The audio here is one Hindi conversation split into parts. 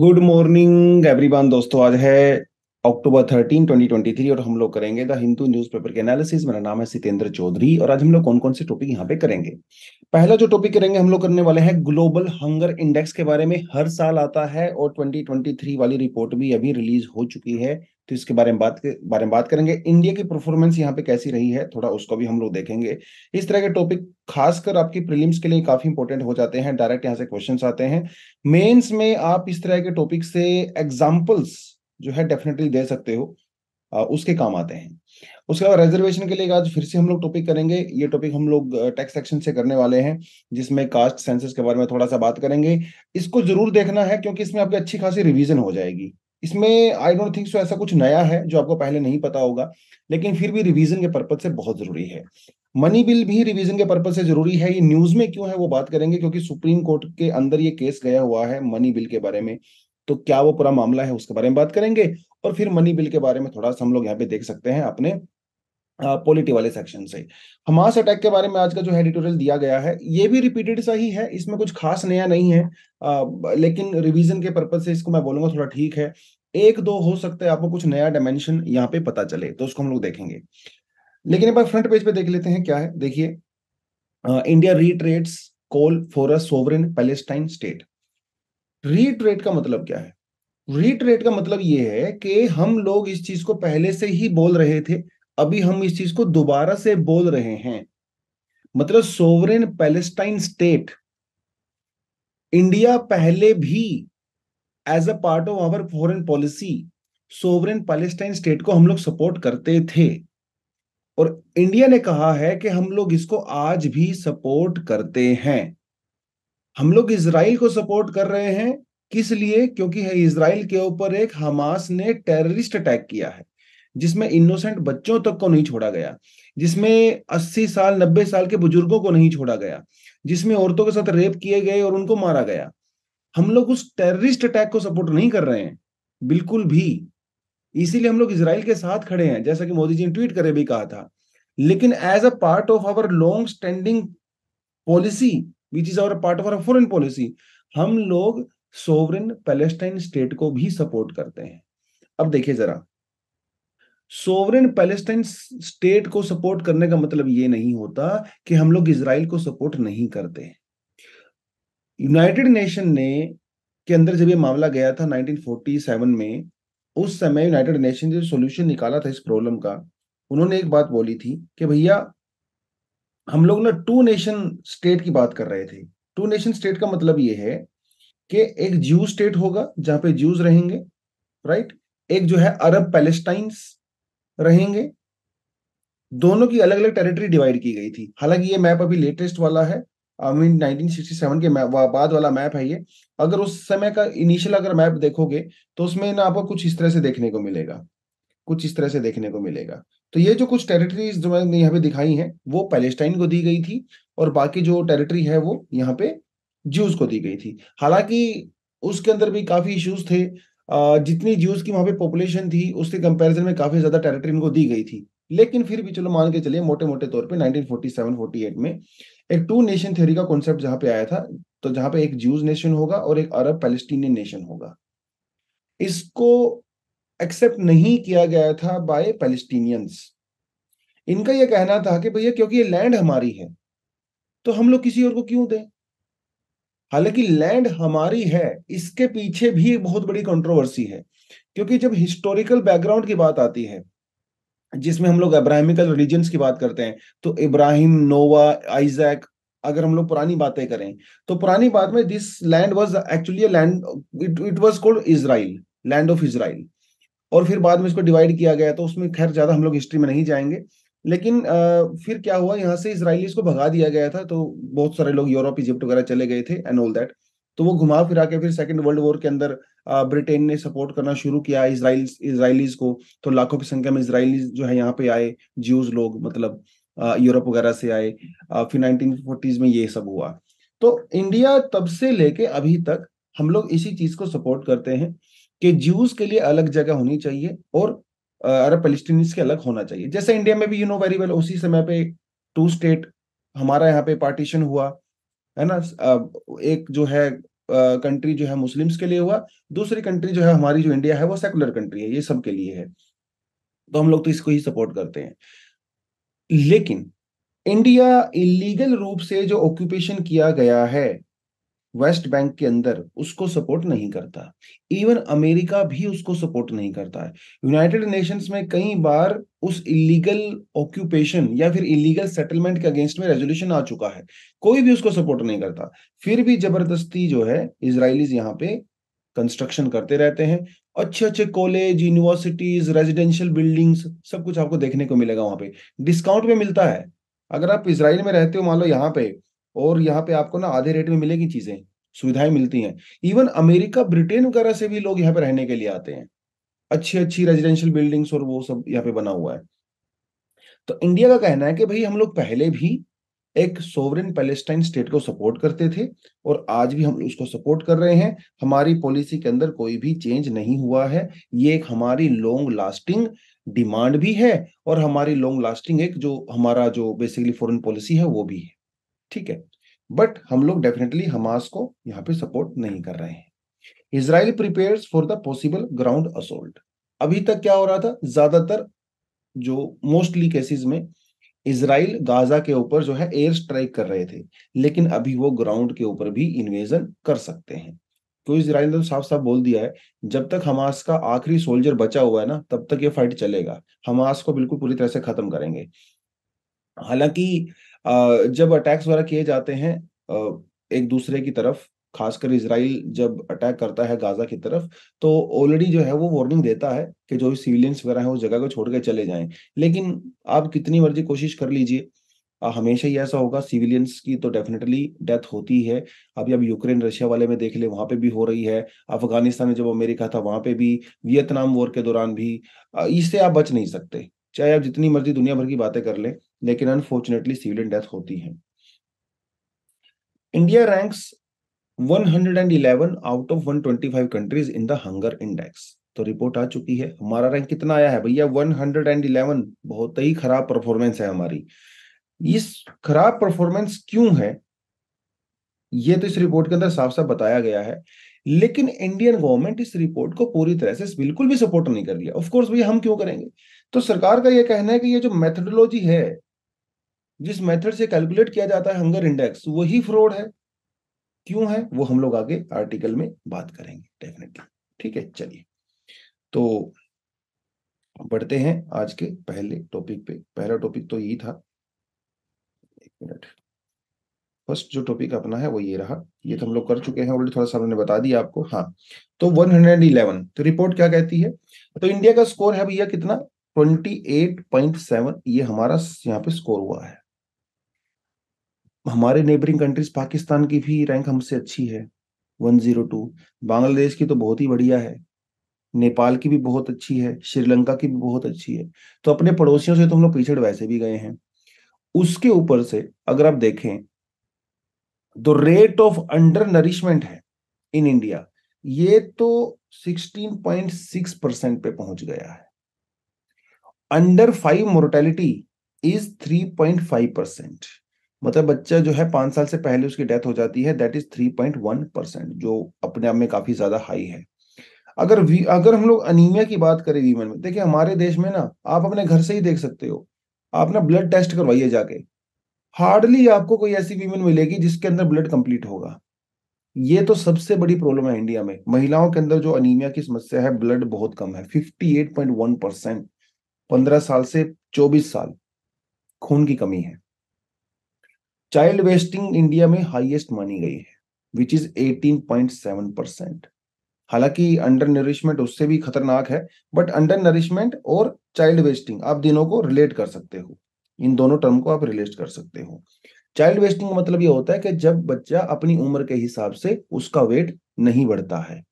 Good morning everyone. दोस्तों आज है अक्टूबर 13, 2023 और हम लोग करेंगे द हिंदू न्यूज़पेपर के एनालिसिस। मेरा नाम है सितेंद्र चौधरी और आज हम लोग कौन कौन से टॉपिक यहाँ पे करेंगे। पहला जो टॉपिक करेंगे हम लोग करने वाले हैं ग्लोबल हंगर इंडेक्स के बारे में। हर साल आता है और 2023 वाली रिपोर्ट भी अभी रिलीज हो चुकी है, तो इसके बारे में बात करेंगे। इंडिया की परफॉर्मेंस यहाँ पे कैसी रही है थोड़ा उसको भी हम लोग देखेंगे। इस तरह के टॉपिक खासकर आपकी प्रीलिम्स के लिए काफी इंपॉर्टेंट हो जाते हैं, डायरेक्ट यहाँ से क्वेश्चंस आते हैं। मेंस में आप इस तरह के टॉपिक से एग्जांपल्स जो है डेफिनेटली दे सकते हो, उसके काम आते हैं। उसके अलावा रिजर्वेशन के लिए आज फिर से हम लोग टॉपिक करेंगे। ये टॉपिक हम लोग टैक्स सेक्शन से करने वाले हैं, जिसमें कास्ट सेंसस के बारे में थोड़ा सा बात करेंगे। इसको जरूर देखना है क्योंकि इसमें आपकी अच्छी खासी रिवीजन हो जाएगी। इसमें आई डोंट थिंक सो ऐसा कुछ नया है जो आपको पहले नहीं पता होगा, लेकिन फिर भी रिवीजन के पर्पज से बहुत जरूरी है। मनी बिल भी रिवीजन के पर्पज से जरूरी है। ये न्यूज में क्यों है वो बात करेंगे, क्योंकि सुप्रीम कोर्ट के अंदर ये केस गया हुआ है मनी बिल के बारे में, तो क्या वो पूरा मामला है उसके बारे में बात करेंगे। और फिर मनी बिल के बारे में थोड़ा सा हम लोग यहाँ पे देख सकते हैं अपने पॉलिटी वाले सेक्शन से। हमास अटैक के बारे में आज का जो एडिटोरियल दिया गया है ये भी रिपीटेड सा ही है, इसमें कुछ खास नया नहीं है, लेकिन रिवीजन के पर्पज से इसको मैं बोलूंगा थोड़ा ठीक है। एक दो हो सकता है आपको कुछ नया डायमेंशन यहाँ पे पता चले, तो उसको हम लोग देखेंगे। लेकिन एक बार फ्रंट पेज पे देख लेते हैं क्या है। देखिए, India retreats call for a sovereign Palestine state. Retreat का मतलब क्या है? रीट्रेट का मतलब ये है कि हम लोग इस चीज को पहले से ही बोल रहे थे, अभी हम इस चीज को दोबारा से बोल रहे हैं। मतलब सोवरेन पैलेस्टाइन स्टेट इंडिया पहले भी as a part of our foreign policy sovereign Palestine state को हम लोग सपोर्ट करते थे, और इंडिया ने कहा है कि हम लोग इसको आज भी सपोर्ट करते हैं। हम लोग इजराइल को सपोर्ट कर रहे हैं, किस लिए? क्योंकि इजराइल के ऊपर एक हमास ने टेररिस्ट अटैक किया है, जिसमें इनोसेंट बच्चों तक को नहीं छोड़ा गया, जिसमें 80 साल 90 साल के बुजुर्गों को नहीं छोड़ा गया, जिसमें औरतों के साथ रेप किए गए और उनको मारा गया। हम लोग उस टेररिस्ट अटैक को सपोर्ट नहीं कर रहे हैं बिल्कुल भी, इसीलिए हम लोग इजराइल के साथ खड़े हैं, जैसा कि मोदी जी ने ट्वीट करके भी कहा था। लेकिन as a part of our long standing policy which is our part of our foreign policy, हम लोग सोवरेन पैलेस्टाइन स्टेट को भी सपोर्ट करते हैं। अब देखिए जरा, सोवरेन पैलेस्टाइन स्टेट को सपोर्ट करने का मतलब ये नहीं होता कि हम लोग इजराइल को सपोर्ट नहीं करते। यूनाइटेड नेशन ने के अंदर जब ये मामला गया था 1947 में, उस समय यूनाइटेड नेशन ने जो सोल्यूशन निकाला था इस प्रॉब्लम का, उन्होंने एक बात बोली थी कि भैया हम लोग ना टू नेशन स्टेट की बात कर रहे थे। टू नेशन स्टेट का मतलब ये है कि एक ज्यू स्टेट होगा जहां पे ज्यूज रहेंगे, राइट, एक जो है अरब पैलेस्टाइंस रहेंगे। दोनों की अलग अलग टेरिटरी डिवाइड की गई थी। हालांकि ये मैप अभी लेटेस्ट वाला है, आई मीन 1967 के बाद वाला मैप है ये। अगर उस समय का इनिशियल अगर मैप देखोगे तो उसमें ना आपको कुछ इस तरह से देखने को मिलेगा, कुछ इस तरह से देखने को मिलेगा। तो ये जो कुछ टेरिटरीज जो मैंने यहाँ पे दिखाई हैं वो पैलेस्टाइन को दी गई थी, और बाकी जो टेरिटरी है वो यहाँ पे ज्यूज को दी गई थी। हालांकि उसके अंदर भी काफी इश्यूज थे, जितनी ज्यूज की वहां पे पॉपुलेशन थी उसके कंपैरिजन में काफी ज्यादा टेरिटरी इनको दी गई थी। लेकिन फिर भी चलो मान के चलिए मोटे मोटे तौर पे 1947-48 में एक टू नेशन थ्योरी का कॉन्सेप्ट जहां पे आया था, तो जहां पे एक ज्यूज नेशन होगा और एक अरब पैलेस्टीनियन नेशन होगा। इसको एक्सेप्ट नहीं किया गया था बाय पैलेस्टीनियंस। इनका यह कहना था कि भैया क्योंकि ये लैंड हमारी है तो हम लोग किसी और को क्यों दें। हालांकि लैंड हमारी है, इसके पीछे भी एक बहुत बड़ी कंट्रोवर्सी है, क्योंकि जब हिस्टोरिकल बैकग्राउंड की बात आती है जिसमें हम लोग अब्राहमिकल रिलीजन्स की बात करते हैं, तो इब्राहिम, नोवा, आइजैक, अगर हम लोग पुरानी बातें करें तो पुरानी बात में this land was actually land, it was called Israel, land of Israel. और फिर बाद में इसको डिवाइड किया गया, तो उसमें खैर ज्यादा हम लोग हिस्ट्री में नहीं जाएंगे। लेकिन फिर क्या हुआ, यहाँ से इसराइलीज़ को भगा दिया गया था, तो बहुत सारे लोग यूरोप, इजिप्ट वगैरह चले गए थे एंड ऑल दैट। तो वो घुमा फिरा के फिर सेकंड वर्ल्ड वॉर के अंदर ब्रिटेन ने सपोर्ट करना शुरू किया इसराइलीज़ को, तो लाखों की संख्या में इसराइलीज़ जो है यहाँ पे आए, ज्यूज लोग मतलब यूरोप वगैरह से आए। फिर 1940s में ये सब हुआ। तो इंडिया तब से लेके अभी तक हम लोग इसी चीज को सपोर्ट करते हैं कि ज्यूज के लिए अलग जगह होनी चाहिए और अरब पैलेस्टीनियंस के अलग होना चाहिए। जैसे इंडिया में भी यू नो वेरी वेल, उसी समय पे टू स्टेट हमारा यहाँ पे पार्टीशन हुआ है ना, एक जो है कंट्री जो है मुस्लिम्स के लिए हुआ, दूसरी कंट्री जो है हमारी जो इंडिया है वो सेकुलर कंट्री है, ये सब के लिए है, तो हम लोग तो इसको ही सपोर्ट करते हैं। लेकिन इंडिया इलीगल रूप से जो ऑक्यूपेशन किया गया है वेस्ट बैंक के अंदर उसको सपोर्ट नहीं करता, इवन अमेरिका भी उसको सपोर्ट नहीं करता है। यूनाइटेड नेशंस में कई बार उस इलीगल ऑक्यूपेशन या फिर इलीगल सेटलमेंट के अगेंस्ट में रेजोल्यूशन आ चुका है, कोई भी उसको सपोर्ट नहीं करता, फिर भी जबरदस्ती जो है इजरायलीज यहाँ पे कंस्ट्रक्शन करते रहते हैं। अच्छे अच्छे कॉलेज, यूनिवर्सिटीज, रेजिडेंशियल बिल्डिंग्स सब कुछ आपको देखने को मिलेगा, वहां पे डिस्काउंट में मिलता है। अगर आप इजराइल में रहते हो मान लो यहाँ पे, और यहाँ पे आपको ना आधे रेट में मिलेगी चीजें, सुविधाएं मिलती हैं। इवन अमेरिका, ब्रिटेन वगैरह से भी लोग यहाँ पे रहने के लिए आते हैं, अच्छी अच्छी रेजिडेंशियल बिल्डिंग्स और वो सब यहाँ पे बना हुआ है। तो इंडिया का कहना है कि भाई हम लोग पहले भी एक सोवरेन पैलेस्टाइन स्टेट को सपोर्ट करते थे और आज भी हम उसको सपोर्ट कर रहे हैं, हमारी पॉलिसी के अंदर कोई भी चेंज नहीं हुआ है। ये एक हमारी लॉन्ग लास्टिंग डिमांड भी है और हमारी लॉन्ग लास्टिंग एक जो हमारा जो बेसिकली फॉरेन पॉलिसी है वो भी है, ठीक है। बट हम लोग डेफिनेटली हमास को यहाँ पे सपोर्ट नहीं कर रहे हैं। Israel prepares for the possible ground assault. अभी तक क्या हो रहा था, ज्यादातर जो मोस्टली केसेस में इजराइल गाजा के ऊपर जो है एयर स्ट्राइक कर रहे थे, लेकिन अभी वो ग्राउंड के ऊपर भी इन्वेजन कर सकते हैं। तो इजराइल ने तो साफ साफ बोल दिया है जब तक हमास का आखिरी सोल्जर बचा हुआ है ना तब तक ये फाइट चलेगा, हमास को बिल्कुल पूरी तरह से खत्म करेंगे। हालांकि जब अटैक्स वगैरह किए जाते हैं एक दूसरे की तरफ, खासकर इजराइल जब अटैक करता है गाजा की तरफ, तो ऑलरेडी जो है वो वार्निंग देता है कि जो सिविलियंस वगैरह हैं उस जगह को छोड़ के चले जाएं। लेकिन आप कितनी मर्जी कोशिश कर लीजिए, हमेशा ही ऐसा होगा, सिविलियंस की तो डेफिनेटली डेथ होती है। अभी आप यूक्रेन रशिया वाले में देख ले, वहां पे भी हो रही है, अफगानिस्तान में जब अमेरिका था वहां पे भी, वियतनाम वॉर के दौरान भी। इससे आप बच नहीं सकते, चाहे आप जितनी मर्जी दुनिया भर की बातें कर लें, लेकिन अनफॉर्चुनेटली सिविलियन डेथ होती है। India ranks 111 out of 125 countries in the hunger index. तो रिपोर्ट आ चुकी है, हमारा रैंक कितना आया है भैया? 111। बहुत ही खराब परफॉर्मेंस है हमारी। इस खराब परफॉर्मेंस क्यों है ये तो इस रिपोर्ट के अंदर साफ साफ बताया गया है, लेकिन इंडियन गवर्नमेंट इस रिपोर्ट को पूरी तरह से बिल्कुल भी सपोर्ट नहीं कर लिया। ऑफ कोर्स भैया हम क्यों करेंगे? तो सरकार का यह कहना है कि ये जो मेथडोलॉजी है, जिस मेथड से कैलकुलेट किया जाता है हंगर इंडेक्स, वही फ्रॉड है। क्यों है वो हम लोग आगे आर्टिकल में बात करेंगे डेफिनेटली, ठीक है। चलिए तो बढ़ते हैं आज के पहले टॉपिक पे। पहला टॉपिक तो यही था, एक मिनट, फर्स्ट जो टॉपिक अपना है वो ये रहा, ये तो हम लोग कर चुके हैं ऑलरेडी, थोड़ा सा हमने बता दिया आपको। हाँ, तो 111, तो रिपोर्ट क्या कहती है? तो इंडिया का स्कोर है भैया कितना, 28.7। ये हमारा यहाँ पे स्कोर हुआ है। हमारे नेबरिंग कंट्रीज पाकिस्तान की भी रैंक हमसे अच्छी है, 102। बांग्लादेश की तो बहुत ही बढ़िया है, नेपाल की भी बहुत अच्छी है, श्रीलंका की भी बहुत अच्छी है। तो अपने पड़ोसियों से तो हम लोग पीछे वैसे भी गए हैं। उसके ऊपर से अगर आप देखें तो रेट ऑफ अंडर नरिशमेंट है इन इंडिया, ये तो 16.6% पे पहुंच गया है। अंडर 5 मोर्टेलिटी इज 3.5%, मतलब बच्चा जो है 5 साल से पहले उसकी डेथ हो जाती है, दैट इज 3.1%, जो अपने आप में काफी ज्यादा हाई है। अगर हम लोग अनीमिया की बात करें वीमन में, देखिए हमारे देश में ना आप अपने घर से ही देख सकते हो, आप ना ब्लड टेस्ट करवाइए जाके, हार्डली आपको कोई ऐसी वीमन मिलेगी जिसके अंदर ब्लड कंप्लीट होगा। ये तो सबसे बड़ी प्रॉब्लम है इंडिया में, महिलाओं के अंदर जो अनीमिया की समस्या है, ब्लड बहुत कम है। 58.1%, 15 साल से 24 साल, खून की कमी है। चाइल्ड वेस्टिंग इंडिया में हाईएस्ट मानी गई है, विच इज 18.7%। हालांकि अंडर नरिशमेंट उससे भी खतरनाक है, बट अंडर नरिशमेंट और चाइल्ड वेस्टिंग आप दोनों को रिलेट कर सकते हो, इन दोनों टर्म को आप रिलेट कर सकते हो। चाइल्ड वेस्टिंग का मतलब ये होता है कि जब बच्चा अपनी उम्र के हिसाब से उसका वेट नहीं बढ़ता है,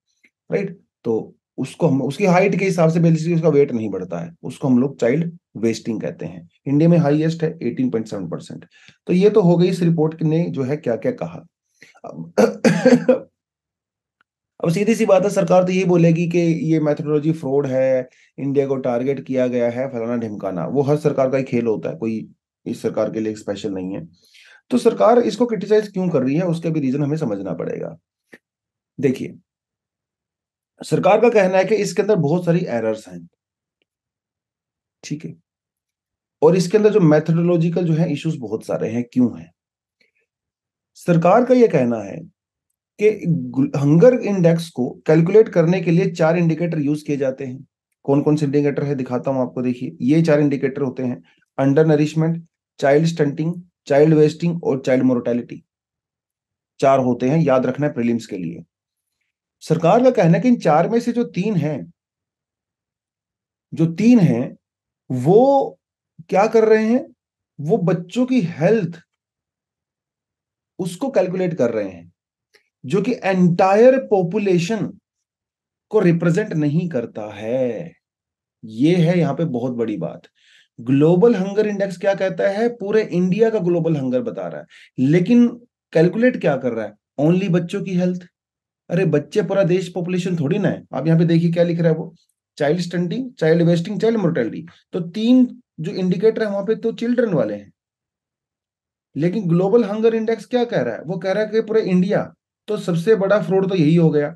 राइट, तो उसको हम उसकी हाइट के हिसाब से बेसिकली उसका वेट नहीं बढ़ता है, उसको हम लोग चाइल्ड वेस्टिंग कहते हैं। इंडिया में हाईएस्ट है 18.7%। तो ये तो हो गई इस रिपोर्ट ने जो है क्या क्या कहा। अब सीधी सी बात है, सरकार तो यही बोलेगी कि ये मेथोडोलॉजी फ्रॉड है, इंडिया को टारगेट किया गया है, फलाना ढिमकाना, वो हर सरकार का ही खेल होता है, कोई इस सरकार के लिए स्पेशल नहीं है। तो सरकार इसको क्रिटिसाइज क्यों कर रही है उसका भी रीजन हमें समझना पड़ेगा। देखिए, सरकार का कहना है कि इसके अंदर बहुत सारी एरर्स हैं, ठीक है, और इसके अंदर जो मेथडोलॉजिकल जो है इश्यूज बहुत सारे हैं। क्यों है? सरकार का यह कहना है कि हंगर इंडेक्स को कैलकुलेट करने के लिए 4 इंडिकेटर यूज किए जाते हैं। कौन कौन से इंडिकेटर है दिखाता हूं आपको। देखिए, ये 4 इंडिकेटर होते हैं: undernourishment, child stunting, child wasting और चाइल्ड मोर्टेलिटी। 4 होते हैं, याद रखना है प्रीलिम्स के लिए। सरकार का कहना है कि इन 4 में से जो तीन हैं वो क्या कर रहे हैं, वो बच्चों की हेल्थ उसको कैलकुलेट कर रहे हैं, जो कि एंटायर पॉपुलेशन को रिप्रेजेंट नहीं करता है। ये है यहां पे बहुत बड़ी बात। ग्लोबल हंगर इंडेक्स क्या कहता है, पूरे इंडिया का ग्लोबल हंगर बता रहा है, लेकिन कैलकुलेट क्या कर रहा है, ओनली बच्चों की हेल्थ। अरे बच्चे पूरा देश पॉपुलेशन थोड़ी ना है। आप यहाँ पे देखिए क्या लिख रहा है वो, child stunting, child wasting, child mortality. तो 3 जो इंडिकेटर है वहां पे तो चिल्ड्रन वाले हैं, लेकिन ग्लोबल हंगर इंडेक्स क्या कह रहा है, वो कह रहा है कि पूरे इंडिया। तो सबसे बड़ा फ्रॉड तो यही हो गया,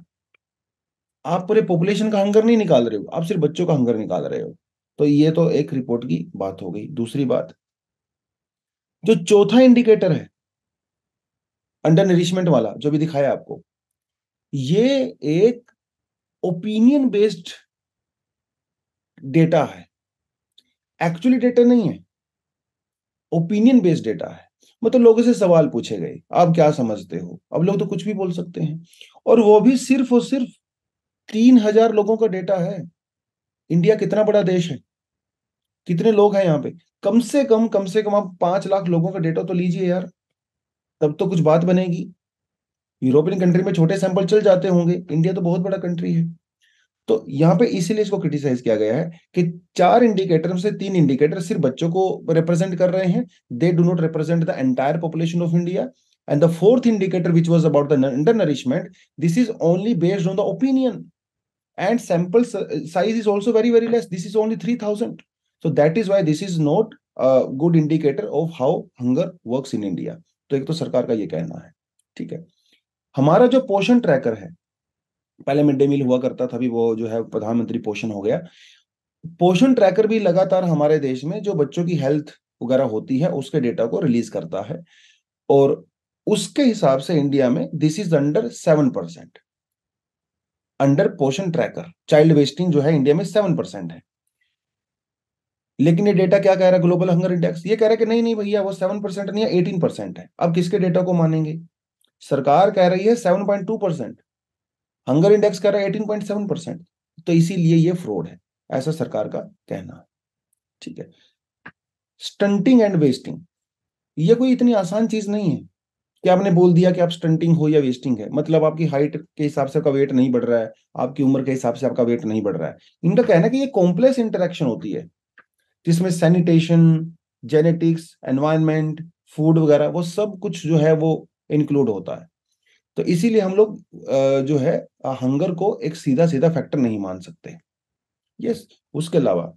आप पूरे पॉपुलेशन का हंगर नहीं निकाल रहे हो, आप सिर्फ बच्चों का हंगर निकाल रहे हो। तो ये तो एक रिपोर्ट की बात हो गई। दूसरी बात, जो चौथा इंडिकेटर है अंडर नरिशमेंट वाला, जो भी दिखाया आपको, ये एक ओपिनियन बेस्ड डेटा है, एक्चुअली डेटा नहीं है, ओपिनियन बेस्ड डेटा है। मतलब लोगों से सवाल पूछे गए, आप क्या समझते हो। अब लोग तो कुछ भी बोल सकते हैं, और वो भी सिर्फ और सिर्फ 3000 लोगों का डेटा है। इंडिया कितना बड़ा देश है, कितने लोग हैं यहाँ पे, कम से कम आप 5 लाख लोगों का डेटा तो लीजिए यार, तब तो कुछ बात बनेगी। यूरोपियन कंट्री में छोटे सैंपल चल जाते होंगे, इंडिया तो बहुत बड़ा कंट्री है। तो यहाँ पे इसीलिए इसको क्रिटिसाइज किया गया है कि 4 इंडिकेटर से 3 इंडिकेटर सिर्फ बच्चों को रिप्रेजेंट कर रहे हैं। They do not represent the entire population of India. And the 4th indicator which was about the undernourishment, this is only based on the opinion and sample size is also very very less. This is only 3000. So that is why this is not a good indicator of how hunger works in India. तो एक तो सरकार का ये कहना है, ठीक है। हमारा जो पोषण ट्रैकर है, पहले मिड डे मील हुआ करता था, अभी वो जो है प्रधानमंत्री पोषण हो गया। पोषण ट्रैकर भी लगातार हमारे देश में जो बच्चों की हेल्थ वगैरह होती है उसके डेटा को रिलीज करता है, और उसके हिसाब से इंडिया में this is under 7% under Poshan tracker. Child wasting जो है इंडिया में 7% है, लेकिन ये डेटा क्या कह रहा है ग्लोबल हंगर इंडेक्स, ये कह रहा है कि नहीं नहीं भैया वो 7% नहीं है, 18% है। अब किसके डेटा को मानेंगे? सरकार कह रही है 7.2%, हंगर इंडेक्स कह रहा है 18.7%। तो इसीलिए ये फ्रॉड है, ऐसा सरकार का कहना है, ठीक है। स्टंटिंग एंड वेस्टिंग, ये कोई इतनी आसान चीज नहीं है कि आपने बोल दिया कि आप स्टंटिंग हो या वेस्टिंग है, मतलब आपकी हाइट के हिसाब से आपका वेट नहीं बढ़ रहा है, आपकी उम्र के हिसाब से आपका वेट नहीं बढ़ रहा है। इनका कहना है कि ये कॉम्प्लेक्स इंटरेक्शन होती है, जिसमें सैनिटेशन, जेनेटिक्स, एनवायरनमेंट, फूड वगैरह वो सब कुछ जो है वो इंक्लूड होता है। तो इसीलिए हम लोग जो है हंगर को एक सीधा सीधा फैक्टर नहीं मान सकते। यस, उसके अलावा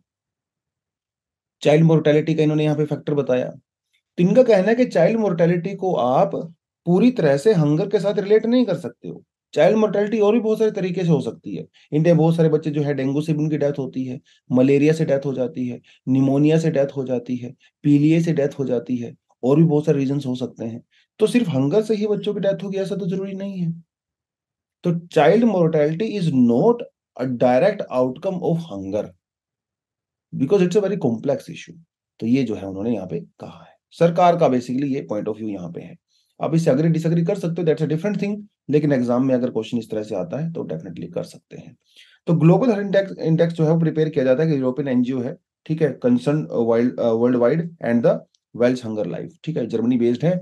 चाइल्ड मोर्टेलिटी का इन्होंने यहाँ पे फैक्टर बताया, तो इनका कहना है कि चाइल्ड मोर्टेलिटी को आप पूरी तरह से हंगर के साथ रिलेट नहीं कर सकते हो। चाइल्ड मोर्टेलिटी और भी बहुत सारे तरीके से हो सकती है। इंडिया में बहुत सारे बच्चे जो है डेंगू से उनकी डेथ होती है, मलेरिया से डेथ हो जाती है, निमोनिया से डेथ हो जाती है, पीलिया से डेथ हो जाती है, और भी बहुत सारे रीजंस हो सकते हैं। तो सिर्फ हंगर से ही बच्चों की डेथ होगी ऐसा तो जरूरी नहीं है। तो child mortality is not a direct outcome of hunger because it's a very complex issue. तो ये जो है उन्होंने यहाँ पे कहा है, सरकार का बेसिकली ये पॉइंट ऑफ व्यू यहाँ पे है। आप इससे अग्री डिसअग्री कर सकते हो, दैट्स अ डिफरेंट थिंग, लेकिन एग्जाम में अगर क्वेश्चन इस तरह से आता है तो डेफिनेटली कर सकते हैं। तो ग्लोबल हंगर इंडेक्स जो है वो प्रिपेयर किया जाता है कि यूरोपियन एनजीओ है, ठीक है, concern world wide and the world hunger life, ठीक है, जर्मनी बेस्ड है।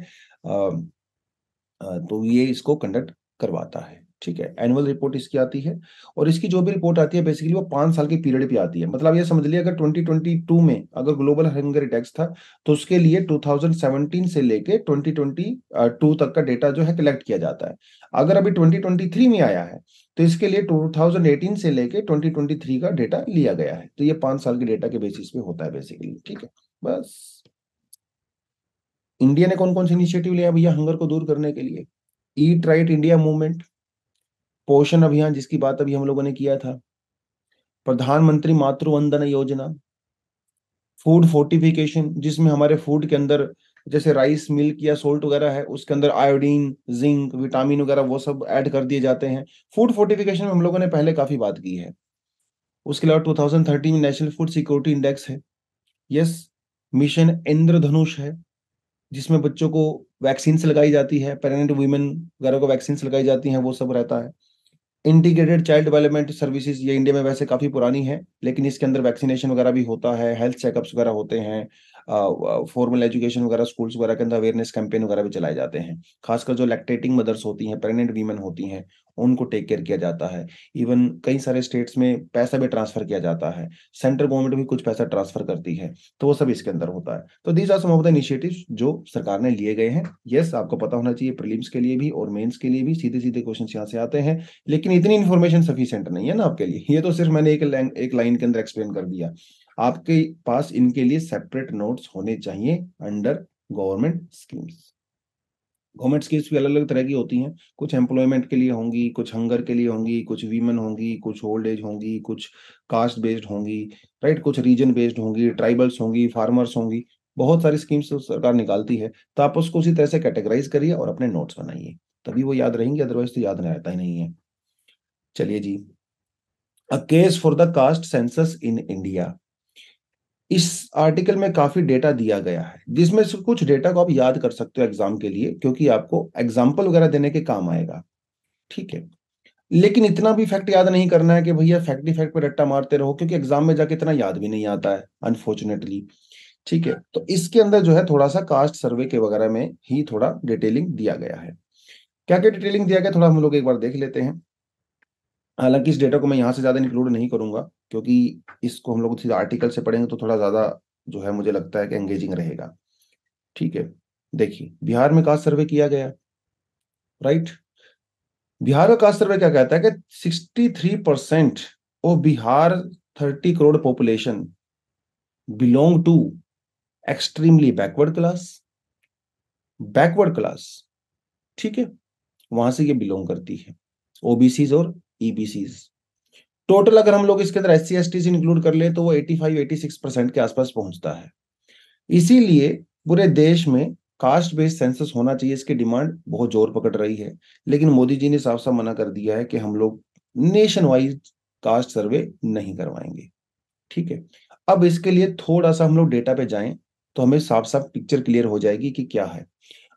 तो ये इसको कंडक्ट करवाता है, ठीक है। एनुअल रिपोर्ट इसकी आती है, और इसकी जो भी रिपोर्ट आती है बेसिकली वो 5 साल के पीरियड पे आती है। मतलब ये समझ लिया, अगर 2022 में अगर ग्लोबल हंगर इंडेक्स था तो उसके लिए 2017 से लेके 2022 तक का डेटा जो है कलेक्ट किया जाता है। अगर अभी 2023 में आया है तो इसके लिए 2018 से लेके 2023 का डेटा लिया गया है। तो ये 5 साल के डेटा के बेसिस पे होता है बेसिकली, ठीक है। बस इंडिया ने कौन कौन से इनिशिएटिव लिया भैया हंगर को दूर करने के लिए? ईट राइट इंडिया मूवमेंट, पोषण अभियान जिसकी बात अभी हम लोगों ने किया था, प्रधानमंत्री मातृ वंदना योजना, फूड फोर्टिफिकेशन जिसमें हमारे फूड के अंदर जैसे राइस मिल्क या सोल्ट वगैरह है उसके अंदर आयोडीन, जिंक, विटामिन वगैरह वो सब ऐड कर दिए जाते हैं। फूड फोर्टिफिकेशन में हम लोगों ने पहले काफी बात की है। उसके अलावा 2013 में नेशनल फूड सिक्योरिटी इंडेक्स है, यस मिशन इंद्रधनुष है जिसमें बच्चों को वैक्सीन्स लगाई जाती है, प्रेग्नेंट वुमेन वगैरह को वैक्सीन्स लगाई जाती हैं, वो सब रहता है। इंटीग्रेटेड चाइल्ड डेवलपमेंट सर्विसेज, ये इंडिया में वैसे काफ़ी पुरानी है लेकिन इसके अंदर वैक्सीनेशन वगैरह भी होता है, हेल्थ चेकअप्स वगैरह होते हैं, फॉर्मल एजुकेशन वगैरह स्कूल्स वगैरह के अंदर अवेयरनेस कैंपेन वगैरह भी चलाए जाते हैं। खासकर जो लैक्टेटिंग मदर्स होती हैं, प्रेग्नेंट वीमेन होती हैं, उनको टेक केयर किया जाता है। इवन कई सारे स्टेट्स में पैसा भी ट्रांसफर किया जाता है, सेंट्रल गवर्नमेंट भी कुछ पैसा ट्रांसफर करती है, तो वो सब इसके अंदर होता है। तो these are some of the initiatives जो सरकार ने लिए गए हैं। यस, आपको पता होना चाहिए प्रीलिम्स के लिए भी और मेंस के लिए भी सीधे सीधे क्वेश्चन यहाँ से आते हैं, लेकिन इतनी इन्फॉर्मेशन सफिशिएंट नहीं है ना आपके लिए। ये तो सिर्फ मैंने एक लाइन के अंदर एक्सप्लेन कर दिया, आपके पास इनके लिए सेपरेट नोट्स होने चाहिए under government schemes. Government schemes भी अलग अलग तरह की होती हैं, कुछ एम्प्लॉयमेंट के लिए होंगी, कुछ हंगर के लिए होंगी, कुछ वीमेन होंगी, कुछ ओल्ड एज होंगी, कुछ कास्ट बेस्ड होंगी, राइट, कुछ रीजन बेस्ड होंगी, ट्राइबल्स होंगी, फार्मर्स होंगी, बहुत सारी स्कीम्स तो सरकार निकालती है। तो आप उसको उसी तरह से कैटेगराइज करिए और अपने नोट्स बनाइए, तभी वो याद रहेंगे, अदरवाइज तो याद रहता ही नहीं है। चलिए जी, a case for the caste census in India, इस आर्टिकल में काफी डेटा दिया गया है जिसमें से कुछ डेटा को आप याद कर सकते हो एग्जाम के लिए, क्योंकि आपको एग्जाम्पल वगैरह देने के काम आएगा, ठीक है। लेकिन इतना भी फैक्ट याद नहीं करना है कि भैया फैक्ट ही फैक्ट पर रट्टा मारते रहो, क्योंकि एग्जाम में जाके इतना याद भी नहीं आता है अनफॉर्चुनेटली, ठीक है। तो इसके अंदर जो है थोड़ा सा कास्ट सर्वे के वगैरह में ही थोड़ा डिटेलिंग दिया गया है। क्या क्या डिटेलिंग दिया गया थोड़ा हम लोग एक बार देख लेते हैं। हालांकि इस डेटा को मैं यहाँ से ज़्यादा इंक्लूड नहीं करूँगा क्योंकि इसको हम लोग सीधा आर्टिकल से पढ़ेंगे तो थोड़ा ज़्यादा जो है मुझे लगता है कि एंगेजिंग रहेगा, ठीक है। देखिए, बिहार में कास्ट सर्वे किया गया, राइट। बिहार का कास्ट सर्वे क्या कहता है कि 63% ऑफ Bihar 30 crore population belong to extremely backward class, ठीक है, वहां से ये बिलोंग करती है, ओबीसीज और EBCs। टोटल अगर हम लोग इसके अंदर SC STs इंक्लूड कर ले तो वो 85-86% के आसपास पहुंचता है। इसीलिए पूरे देश में कास्ट बेस्ड सेंसस होना चाहिए, इसकी डिमांड बहुत जोर पकड़ रही है। लेकिन मोदी जी ने साफ साफ मना कर दिया है कि हम लोग नेशन वाइज कास्ट सर्वे नहीं करवाएंगे, ठीक है। अब इसके लिए थोड़ा सा हम लोग डेटा पे जाएं तो हमें साफ साफ पिक्चर क्लियर हो जाएगी कि क्या है।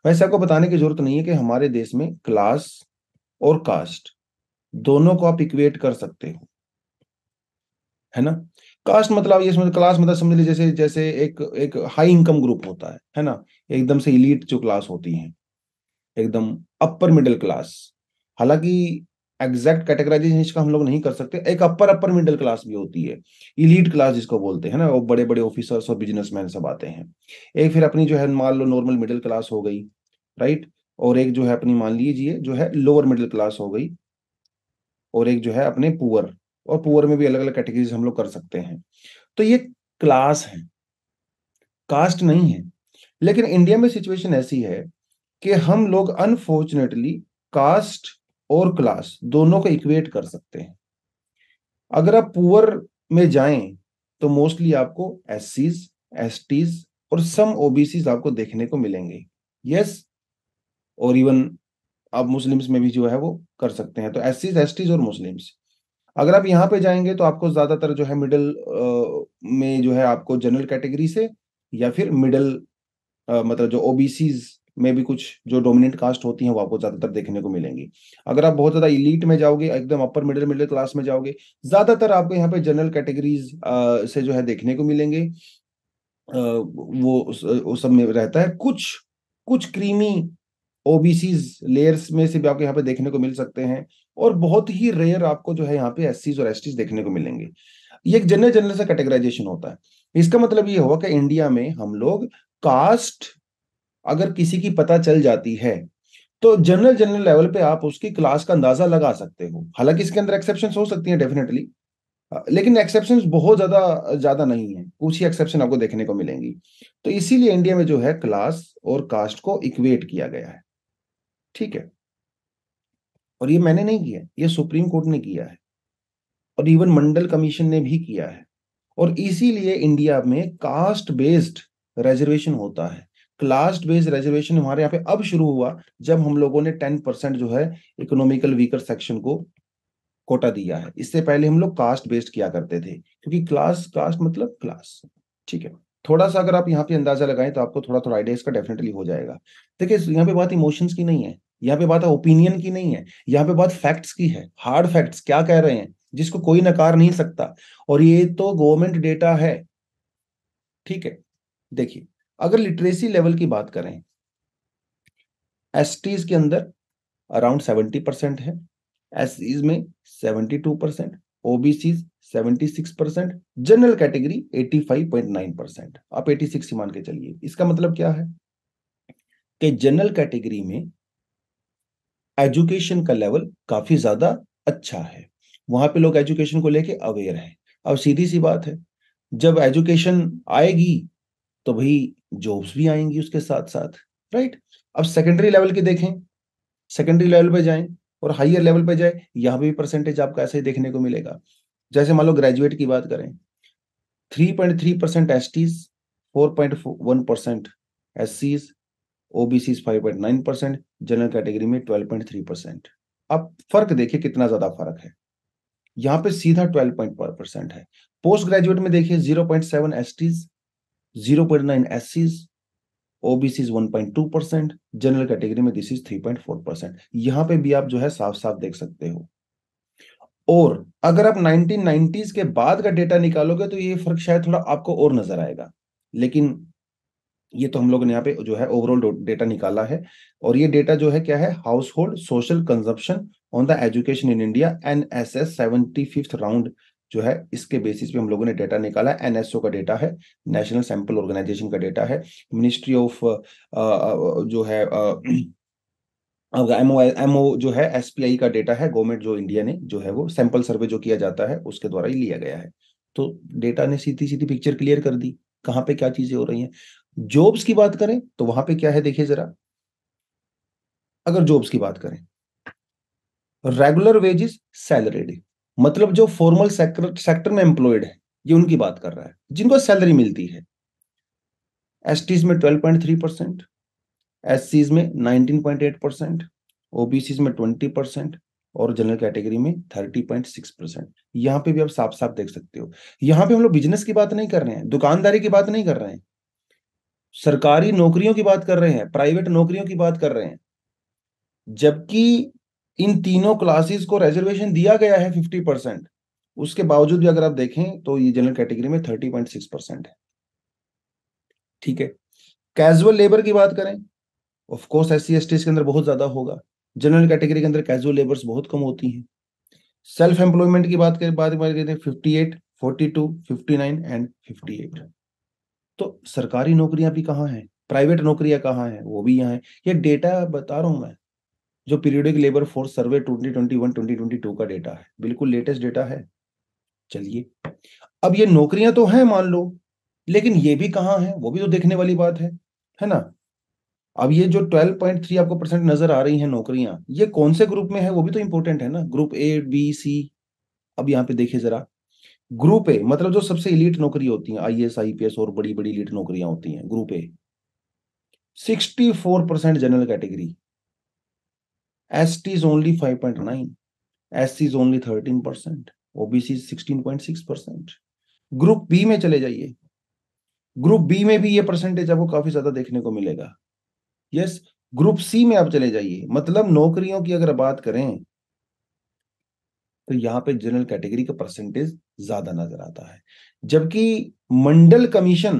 वैसे आपको बताने की जरूरत नहीं है कि हमारे देश में क्लास और कास्ट दोनों को आप इक्वेट कर सकते हो, है ना। कास्ट मतलब ये समझ, क्लास मतलब समझ लीजिए जैसे एक हाई इनकम ग्रुप होता है ना, एकदम से इलीट जो क्लास होती है, एकदम अपर मिडिल क्लास। हालांकि एग्जैक्ट कैटेगराइजेशन इसका हम लोग नहीं कर सकते, एक अपर मिडिल क्लास भी होती है, इलीट क्लास जिसको बोलते हैं ना, वो बड़े बड़े ऑफिसर्स और बिजनेसमैन सब आते हैं। एक फिर अपनी जो है मान लो नॉर्मल मिडिल क्लास हो गई, राइट, और एक जो है अपनी मान लीजिए जो है लोअर मिडिल क्लास हो गई, और एक जो है अपने पुअर, और पुअर में भी अलग अलग कैटेगरीज हम लोग कर सकते हैं। तो ये क्लास है, कास्ट नहीं है। लेकिन इंडिया में सिचुएशन ऐसी है कि हम लोग अनफॉर्चुनेटली कास्ट और क्लास दोनों को इक्वेट कर सकते हैं। अगर आप पुअर में जाएं तो मोस्टली आपको SCs STs और सम OBCs आपको देखने को मिलेंगे, यस, और इवन आप मुस्लिम्स में भी जो है वो कर सकते हैं। तो SCs STs और मुस्लिम्स। अगर आप यहाँ पे जाएंगे तो आपको ज्यादातर जो है मिडिल में जो है आपको जनरल कैटेगरी से या फिर मिडिल मतलब जो OBCs में भी कुछ जो डोमिनेंट कास्ट होती हैं वो आपको ज्यादातर देखने को मिलेंगी। अगर आप बहुत ज्यादा इलीट में जाओगे, एकदम अपर मिडिल क्लास में जाओगे, ज्यादातर आपको यहाँ पे जनरल कैटेगरीज से जो है देखने को मिलेंगे, वो सब में रहता है। कुछ क्रीमी OBCs लेयर्स में से भी आपको यहाँ पे देखने को मिल सकते हैं, और बहुत ही रेयर आपको जो है यहाँ पे SCs और STs देखने को मिलेंगे। ये एक जनरल सा कैटेगराइजेशन होता है। इसका मतलब ये हुआ कि इंडिया में हम लोग कास्ट अगर किसी की पता चल जाती है तो जनरल लेवल पे आप उसकी क्लास का अंदाजा लगा सकते हो। हालांकि इसके अंदर एक्सेप्शन हो सकती है डेफिनेटली, लेकिन एक्सेप्शन बहुत ज्यादा नहीं है, कुछ ही एक्सेप्शन आपको देखने को मिलेंगी। तो इसीलिए इंडिया में जो है क्लास और कास्ट को इक्वेट किया गया है, ठीक है। और ये मैंने नहीं किया, ये सुप्रीम कोर्ट ने किया है और इवन मंडल कमीशन ने भी किया है। और इसीलिए इंडिया में कास्ट बेस्ड रिजर्वेशन होता है। क्लास बेस्ड रिजर्वेशन हमारे यहाँ पे अब शुरू हुआ जब हम लोगों ने 10% जो है इकोनॉमिकल वीकर सेक्शन को कोटा दिया है। इससे पहले हम लोग कास्ट बेस्ड किया करते थे, क्योंकि कास्ट मतलब क्लास। ठीक है, थोड़ा सा अगर आप यहाँ पे अंदाजा लगाएं तो आपको थोड़ा थोड़ा आइडिया इसका डेफिनेटली हो जाएगा। देखिए, यहाँ पे बात इमोशंस की नहीं है, यहाँ पे बात ओपिनियन की नहीं है, यहाँ पे बात फैक्ट्स की है। हार्ड फैक्ट्स क्या कह रहे हैं, जिसको कोई नकार नहीं सकता। और ये तो गवर्नमेंट डेटा है। ठीक है, देखिए, अगर लिटरेसी लेवल की बात करें, एसटीज के अंदर अराउंड 70% है, एससीज में 72%, ओबीसी 76%, जनरल कैटेगरी 85.9%। आप 86 ही मान के चलिए। इसका मतलब क्या है कि जनरल कैटेगरी में एजुकेशन का लेवल काफी ज्यादा अच्छा है, वहां पे लोग एजुकेशन को लेके अवेयर हैं। अब सीधी सी बात है, जब एजुकेशन आएगी तो भाई जॉब्स भी आएंगी उसके साथ साथ, राइट। अब सेकेंडरी लेवल की देखें, सेकेंडरी लेवल पे जाएं और हायर लेवल पे जाए, यहां पे भी परसेंटेज आपको ऐसे ही देखने को मिलेगा। जैसे मान लो ग्रेजुएट की बात करें, 3.3% एसटीज, 4.1% एससीज, ओबीसीज 5.9%, जनरल कैटेगरी में 12.3%। अब फर्क देखिए कितना ज्यादा फर्क है, यहाँ पे सीधा 12.4% है। पोस्ट ग्रेजुएट में देखिए 0.7 एसटीज, 0.9 एससीज, ओबीसीज 1.2%, जनरल कैटेगरी में दिस इज 3.4%। यहाँ पे भी आप जो है साफ साफ देख सकते हो। और अगर आप 1990s के बाद का डेटा निकालोगे तो ये फर्क शायद थोड़ा आपको और नजर आएगा, लेकिन ये तो हम लोग ने यहाँ पे जो है ओवरऑल डेटा निकाला है। और ये डेटा जो है क्या है, household social consumption on the education in India, NSS 75th round जो है, इसके बेसिस पे हम लोगों ने डेटा निकाला। एनएसओ का डेटा है, नेशनल सैंपल ऑर्गेनाइजेशन का डेटा है, मिनिस्ट्री ऑफ जो है एमओ जो है एसपीआई का डेटा है, गवर्नमेंट जो इंडिया ने जो है वो सैंपल सर्वे जो किया जाता है उसके द्वारा ही लिया गया है। तो डेटा ने सीधी सीधी पिक्चर क्लियर कर दी कहाँ पे क्या चीजें हो रही हैं। जॉब्स की बात करें तो वहां पे क्या है, देखिए जरा, अगर जॉब्स की बात करें, रेगुलर वेजेस सैलरीड, मतलब जो फॉर्मल सेक्टर में एम्प्लॉयड है, ये उनकी बात कर रहा है जिनको सैलरी मिलती है। एसटीज में 12.3%, एससीज में 19.8%, ओबीसीज में 20% और जनरल कैटेगरी में 30.6%। यहाँ पे भी आप साफ साफ देख सकते हो। यहाँ पे हम लोग बिजनेस की बात नहीं कर रहे हैं, दुकानदारी की बात नहीं कर रहे हैं, सरकारी नौकरियों की बात कर रहे हैं, प्राइवेट नौकरियों की बात कर रहे हैं। जबकि इन तीनों क्लासेस को रिजर्वेशन दिया गया है 50%, उसके बावजूद भी अगर आप देखें तो ये जनरल कैटेगरी में 30.6% है। ठीक है, कैजुअल लेबर की बात करें, ऑफ कोर्स एससी एसटी के अंदर बहुत ज्यादा होगा, जनरल कैटेगरी के अंदर कैजुअल लेबर्स बहुत कम होती हैं। सेल्फ एम्प्लॉयमेंट की बात करें 58, 42, 59 एंड 58। तो सरकारी नौकरियां भी कहाँ हैं, प्राइवेट नौकरियां कहाँ हैं, वो भी यहाँ है। ये डेटा बता रहा हूं मैं, जो पीरियोडिक लेबर फोर्स सर्वे 2021-2022 का डेटा है, बिल्कुल लेटेस्ट डेटा है। चलिए, अब ये नौकरियां तो हैं मान लो, लेकिन ये भी कहाँ है, वो भी तो देखने वाली बात है ना। अब ये जो 12.3 आपको परसेंट नजर आ रही है नौकरियां, ये कौन से ग्रुप में है वो भी तो इंपॉर्टेंट है ना, ग्रुप ए, बी, सी। अब यहाँ पे देखिए जरा, ग्रुप ए मतलब जो सबसे इलीट नौकरी होती है, आईएएस, आईपीएस और बड़ी बड़ी इलीट नौकरियां होती हैं, group A 64%, general category, STs only 5.9, एससीज ओनली 13%, ओबीसी 16.6%। ग्रुप बी में चले जाइए, ग्रुप बी में भी ये परसेंटेज आपको काफी ज्यादा देखने को मिलेगा। यस, ग्रुप सी में आप चले जाइए, मतलब नौकरियों की अगर बात करें तो यहाँ पे जनरल कैटेगरी का परसेंटेज ज्यादा नजर आता है। जबकि मंडल कमीशन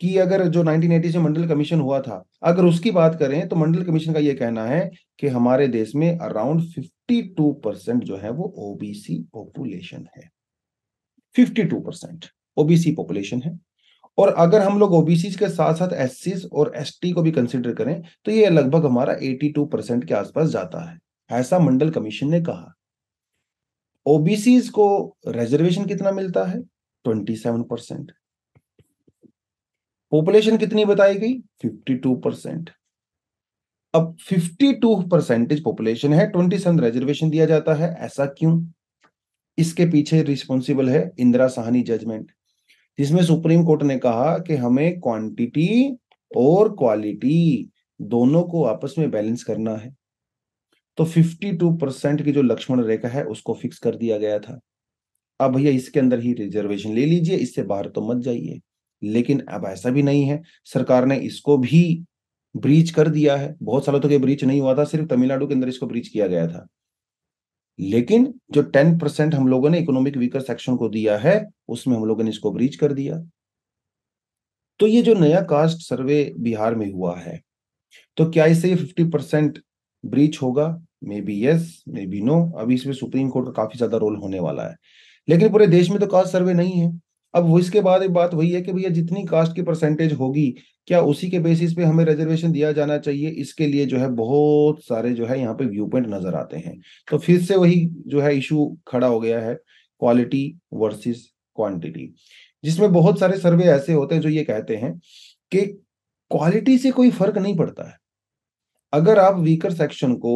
कि अगर जो 1980 से मंडल कमीशन हुआ था, अगर उसकी बात करें तो मंडल कमीशन का ये कहना है कि हमारे देश में अराउंड 52% जो है वो ओबीसी पॉपुलेशन है, 52% ओबीसी पॉपुलेशन है। और अगर हम लोग ओबीसी के साथ साथ एससीज और एसटी को भी कंसिडर करें तो ये लगभग हमारा 82% के आसपास जाता है, ऐसा मंडल कमीशन ने कहा। ओबीसी को रिजर्वेशन कितना मिलता है, 27%। पॉपुलेशन कितनी बताई गई, 52%। अब 52% पॉपुलेशन है, 27 रिजर्वेशन दिया जाता है, ऐसा क्यों? इसके पीछे रिस्पॉन्सिबल है इंदिरा साहनी जजमेंट, जिसमें सुप्रीम कोर्ट ने कहा कि हमें क्वांटिटी और क्वालिटी दोनों को आपस में बैलेंस करना है। तो 52% की जो लक्ष्मण रेखा है उसको फिक्स कर दिया गया था। अब भैया इसके अंदर ही रिजर्वेशन ले लीजिए, इससे बाहर तो मत जाइए। लेकिन अब ऐसा भी नहीं है, सरकार ने इसको भी ब्रीच कर दिया है। बहुत सालों तक ये ब्रीच नहीं हुआ था, सिर्फ तमिलनाडु के अंदर इसको ब्रीच किया गया था। लेकिन जो 10% हम लोगों ने इकोनॉमिक वीकर सेक्शन को दिया है उसमें हम लोगों ने इसको ब्रीच कर दिया। तो ये जो नया कास्ट सर्वे बिहार में हुआ है, तो क्या इससे 50% ब्रीच होगा? Maybe yes, maybe no. अभी इसमें सुप्रीम कोर्ट का काफी ज्यादा रोल होने वाला है। लेकिन पूरे देश में तो कास्ट सर्वे नहीं है। अब वो इसके बाद एक बात वही है कि भैया जितनी कास्ट की परसेंटेज होगी क्या उसी के बेसिस पे हमें रिजर्वेशन दिया जाना चाहिए? इसके लिए जो है बहुत सारे जो है यहाँ पे व्यू पॉइंट नजर आते हैं। तो फिर से वही जो है इशू खड़ा हो गया है, क्वालिटी वर्सेस क्वांटिटी, जिसमें बहुत सारे सर्वे ऐसे होते हैं जो ये कहते हैं कि क्वालिटी से कोई फर्क नहीं पड़ता है। अगर आप वीकर सेक्शन को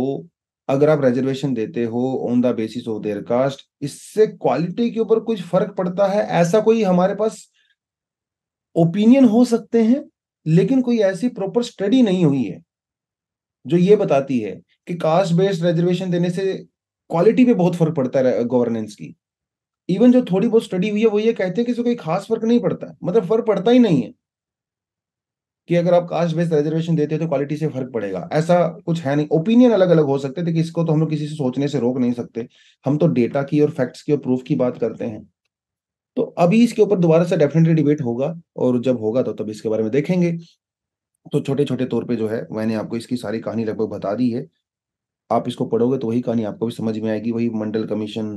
अगर आप रिजर्वेशन देते हो on the basis of their caste, इससे क्वालिटी के ऊपर कुछ फर्क पड़ता है ऐसा कोई हमारे पास ओपिनियन हो सकते हैं, लेकिन कोई ऐसी प्रॉपर स्टडी नहीं हुई है जो ये बताती है कि कास्ट बेस्ड रिजर्वेशन देने से क्वालिटी पे बहुत फर्क पड़ता है गवर्नेंस की। इवन जो थोड़ी बहुत स्टडी हुई है वो ये कहते हैं कि इससे कोई खास फर्क नहीं पड़ता है, मतलब फर्क पड़ता ही नहीं है कि अगर आप कास्ट बेस्ड रिजर्वेशन देते हो तो क्वालिटी से फर्क पड़ेगा, ऐसा कुछ है नहीं। ओपिनियन अलग अलग हो सकते थे कि इसको तो हम लोग किसी से सोचने से रोक नहीं सकते, हम तो डेटा की और फैक्ट्स की और प्रूफ की बात करते हैं। तो अभी इसके ऊपर दोबारा से डेफिनेटली डिबेट होगा और जब होगा तो तब इसके बारे में देखेंगे। तो छोटे छोटे तौर पे जो है मैंने आपको इसकी सारी कहानी लगभग बता दी है। आप इसको पढ़ोगे तो वही कहानी आपको भी समझ में आएगी, वही Mandal commission,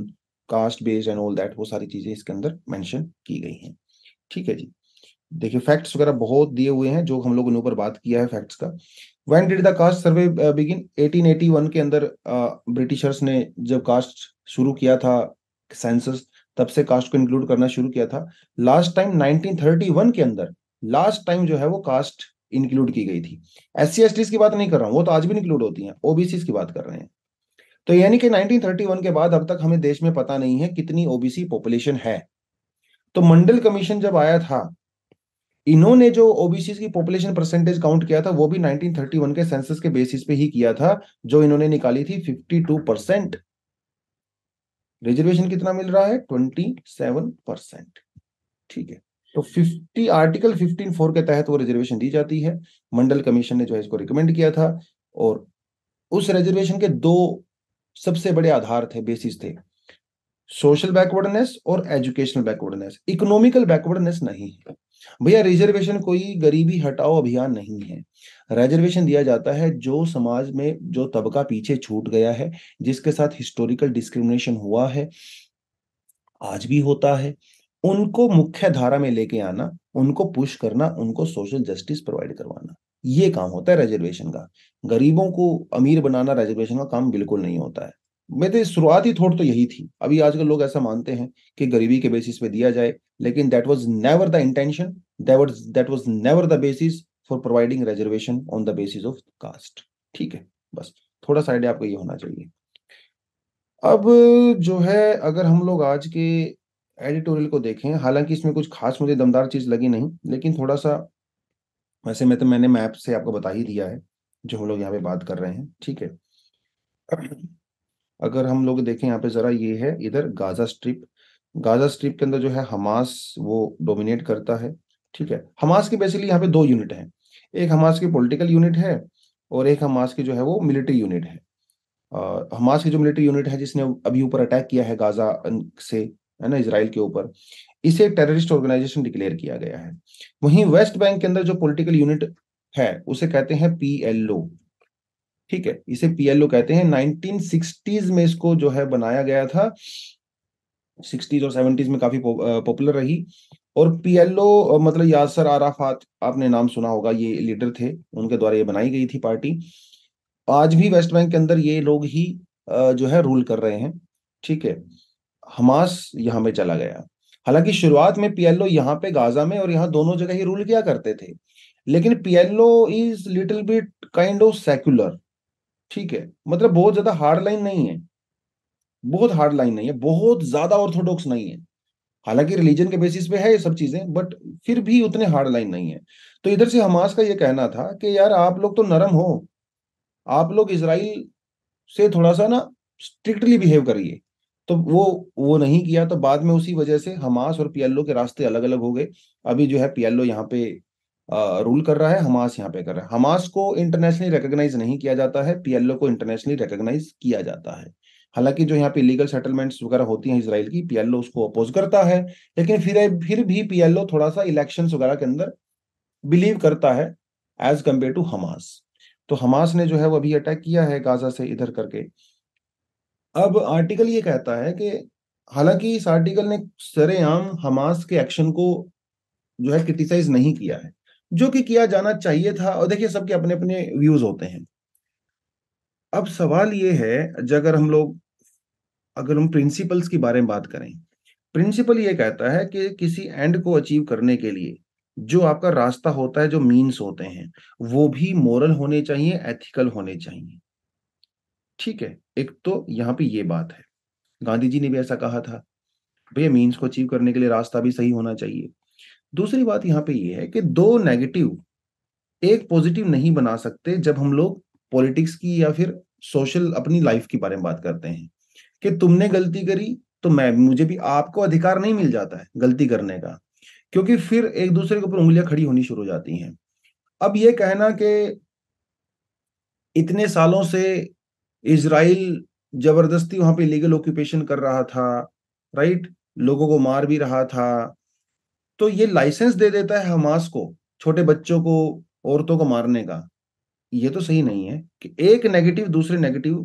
caste based and all that, वो सारी चीजें इसके अंदर मेंशन की गई हैं। ठीक है जी, देखिए फैक्ट्स वगैरह बहुत दिए हुए हैं जो हम लोगों ने ऊपर बात किया है फैक्ट्स का। When did the caste survey begin? 1881 के अंदर ब्रिटिशर्स ने जब कास्ट शुरू किया था सेंसस, तब से कास्ट को इंक्लूड करना शुरू किया था। लास्ट टाइम 1931 के अंदर लास्ट टाइम जो है वो कास्ट इंक्लूड की गई थी। SC/STs की बात नहीं कर रहा हूं, वो तो आज भी इंक्लूड होती है, OBCs की बात कर रहे हैं। तो यानी कि 1931 के बाद अब तक हमें देश में पता नहीं है कितनी OBC पॉपुलेशन है। तो मंडल कमीशन जब आया था, इन्होंने जो ओबीसी की पॉपुलेशन परसेंटेज काउंट किया था वो भी 1931 के सेंसस के बेसिस पे ही किया था, जो इन्होंने निकाली थी 52%। रिजर्वेशन कितना मिल रहा है? 27%। ठीक है, तो आर्टिकल 15(4) के तहत वो रिजर्वेशन दी जाती है। मंडल कमीशन ने जो है इसको रिकमेंड किया था और उस रिजर्वेशन के दो सबसे बड़े आधार थे, बेसिस थे, सोशल बैकवर्डनेस और एजुकेशनल बैकवर्डनेस। इकोनॉमिकल बैकवर्डनेस नहीं है भैया। रिजर्वेशन कोई गरीबी हटाओ अभियान नहीं है। रिजर्वेशन दिया जाता है जो समाज में जो तबका पीछे छूट गया है, जिसके साथ हिस्टोरिकल डिस्क्रिमिनेशन हुआ है, आज भी होता है, उनको मुख्य धारा में लेके आना, उनको पुश करना, उनको सोशल जस्टिस प्रोवाइड करवाना, ये काम होता है रिजर्वेशन का। गरीबों को अमीर बनाना रिजर्वेशन का काम बिल्कुल नहीं होता है। मेरे शुरुआती थॉट तो यही थी। अभी आजकल लोग ऐसा मानते हैं कि गरीबी के बेसिस पे दिया जाए, लेकिन that was never the intention, that was never the basis for providing reservation on the basis of caste. ठीक है, बस थोड़ा सा आइडिया आपको ये होना चाहिए। अब जो है अगर हम लोग आज के एडिटोरियल को देखें, हालांकि इसमें कुछ खास मुझे दमदार चीज लगी नहीं, लेकिन थोड़ा सा वैसे मैं तो मैंने मैप से आपको बता ही दिया है जो हम लोग यहाँ पे बात कर रहे हैं। ठीक है, अगर हम लोग देखें यहाँ पे जरा, ये है इधर गाजा स्ट्रिप। गाजा स्ट्रिप के अंदर जो है हमास वो डोमिनेट करता है। ठीक है, हमास की बेसिकली यहाँ पे दो यूनिट हैं, एक हमास की पॉलिटिकल यूनिट है और एक हमास की जो है वो मिलिट्री यूनिट है। हमास की जो मिलिट्री यूनिट है जिसने अभी ऊपर अटैक किया है गाजा से, है ना, इसराइल के ऊपर, इसे टेररिस्ट ऑर्गेनाइजेशन डिक्लेयर किया गया है। वहीं वेस्ट बैंक के अंदर जो पॉलिटिकल यूनिट है उसे कहते हैं PLO। ठीक है, इसे PLO कहते हैं। 1960s में इसको जो है बनाया गया था, 60s और 70s में काफी पॉपुलर रही। और PLO मतलब यासर आराफात, आपने नाम सुना होगा, ये लीडर थे, उनके द्वारा ये बनाई गई थी पार्टी। आज भी वेस्ट बैंक के अंदर ये लोग ही जो है रूल कर रहे हैं। ठीक है, हमास यहाँ पे चला गया। हालांकि शुरुआत में PLO यहाँ पे गाजा में और यहाँ दोनों जगह ही रूल किया करते थे, लेकिन PLO is little bit kind of secular, ठीक है, मतलब बहुत ज्यादा हार्ड लाइन नहीं है, बहुत हार्ड लाइन नहीं है, बहुत ज्यादा ऑर्थोडॉक्स नहीं है, हालांकि रिलीजन के बेसिस पे है ये सब चीजें, बट फिर भी उतने हार्ड लाइन नहीं है। तो इधर से हमास का ये कहना था कि यार आप लोग तो नरम हो, आप लोग इजराइल से थोड़ा सा ना स्ट्रिक्टली बिहेव करिए, तो वो नहीं किया, तो बाद में उसी वजह से हमास और पीएलओ के रास्ते अलग अलग हो गए। अभी जो है पीएलओ यहाँ पे रूल कर रहा है, हमास यहाँ पे कर रहा है। हमास को इंटरनेशनली रिकॉग्नाइज नहीं किया जाता है, पीएलओ को इंटरनेशनली रिकॉग्नाइज किया जाता है। हालांकि जो यहाँ पे लीगल सेटलमेंट्स वगैरह होती हैं इजराइल की, पीएलओ उसको अपोज करता है, लेकिन फिर भी पीएलओ थोड़ा सा इलेक्शंस वगैरह के अंदर बिलीव करता है एज कम्पेयर टू हमास। तो हमास ने जो है वो अभी अटैक किया है गाजा से इधर करके। अब आर्टिकल ये कहता है कि हालांकि इस आर्टिकल ने सरेआम हमास के एक्शन को जो है क्रिटिसाइज नहीं किया है, जो कि किया जाना चाहिए था, और देखिए सबके अपने अपने व्यूज होते हैं। अब सवाल ये है, अगर हम प्रिंसिपल्स के बारे में बात करें, प्रिंसिपल ये कहता है कि किसी एंड को अचीव करने के लिए जो आपका रास्ता होता है, जो मीन्स होते हैं, वो भी मोरल होने चाहिए, एथिकल होने चाहिए, ठीक है। एक तो यहाँ पे ये बात है, गांधी जी ने भी ऐसा कहा था, भैया मीन्स को अचीव करने के लिए रास्ता भी सही होना चाहिए। दूसरी बात यहाँ पे ये है कि दो नेगेटिव एक पॉजिटिव नहीं बना सकते। जब हम लोग पॉलिटिक्स की या फिर सोशल अपनी लाइफ के बारे में बात करते हैं कि तुमने गलती करी तो मुझे भी, आपको अधिकार नहीं मिल जाता है गलती करने का, क्योंकि फिर एक दूसरे के ऊपर उंगलियां खड़ी होनी शुरू हो जाती हैं। अब ये कहना कि इतने सालों से इजराइल जबरदस्ती वहां पे लीगल ऑक्यूपेशन कर रहा था, राइट, लोगों को मार भी रहा था, तो ये लाइसेंस दे देता है हमास को छोटे बच्चों को, औरतों को मारने का, ये तो सही नहीं है कि एक नेगेटिव दूसरे नेगेटिव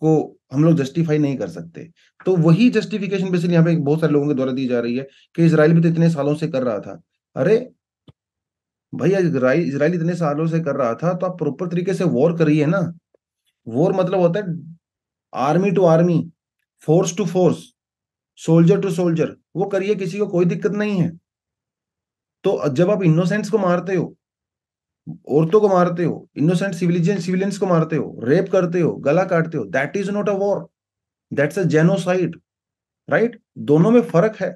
को हम लोग जस्टिफाई नहीं कर सकते। तो वही जस्टिफिकेशन बेसिकली यहाँ पे बहुत सारे लोगों के द्वारा दी जा रही है कि इजराइल भी तो इतने सालों से कर रहा था। अरे भैया इजराइल इतने सालों से कर रहा था, तो आप प्रॉपर तरीके से वॉर करिए ना। वॉर मतलब होता है army to army, force to force, soldier to soldier, वो करिए, किसी को कोई दिक्कत नहीं है। तो जब आप इनोसेंट्स को मारते हो, औरतों को मारते हो, इनोसेंट सिविलियंस को मारते हो, रेप करते हो, गला काटते हो, that is not a war, that's a genocide, right. दोनों में फर्क है।